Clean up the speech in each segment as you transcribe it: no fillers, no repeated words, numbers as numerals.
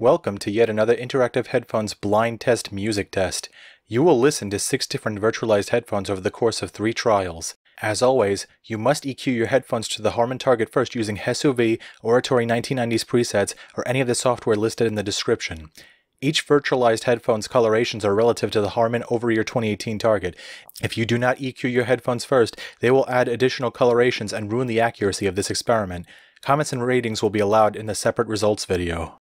Welcome to yet another Interactive Headphones blind test music test. You will listen to 6 different virtualized headphones over the course of 3 trials. As always, you must EQ your headphones to the Harman target first using HeSuVi, Oratory 1990s presets, or any of the software listed in the description. Each virtualized headphone's colorations are relative to the Harman over-ear 2018 target. If you do not EQ your headphones first, they will add additional colorations and ruin the accuracy of this experiment. Comments and ratings will be allowed in the separate results video.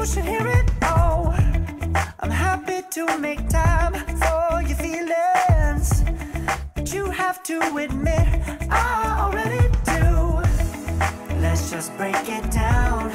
you should hear it. Oh, I'm happy to make time for your feelings, but you have to admit I already do. Let's just break it down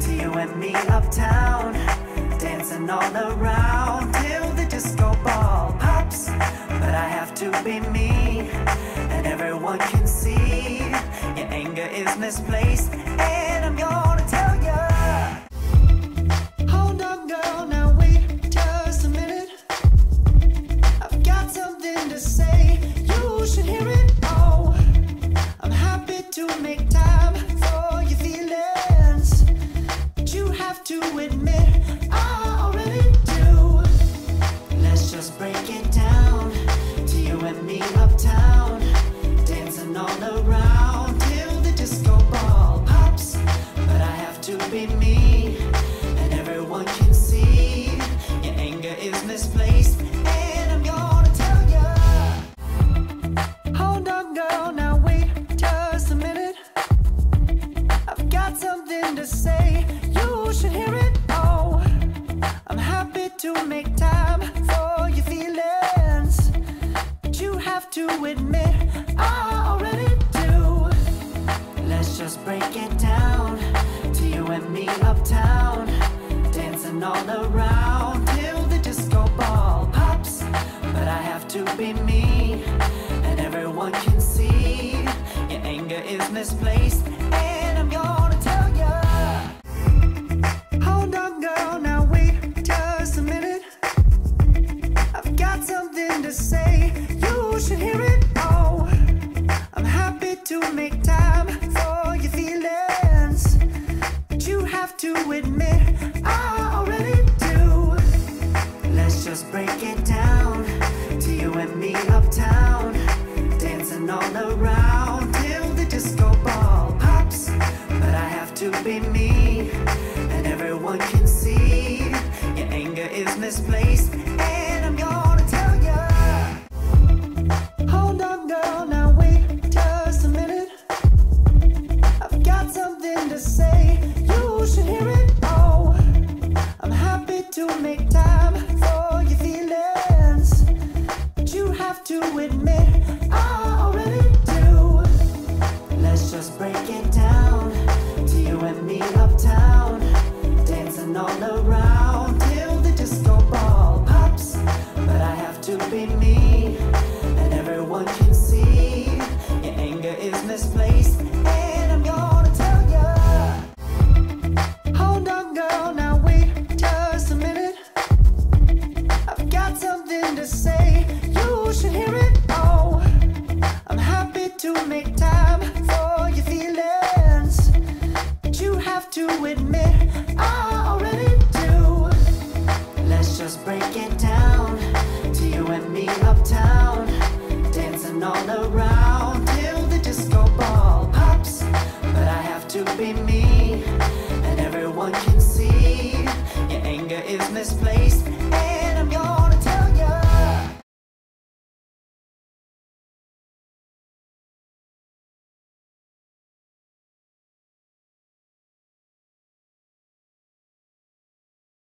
to you and me uptown, dancing all around till the disco ball pops. But I have to be me, and everyone can see your anger is misplaced, and I'm gonna tell ya. Can see your anger is misplaced, and I'm yours.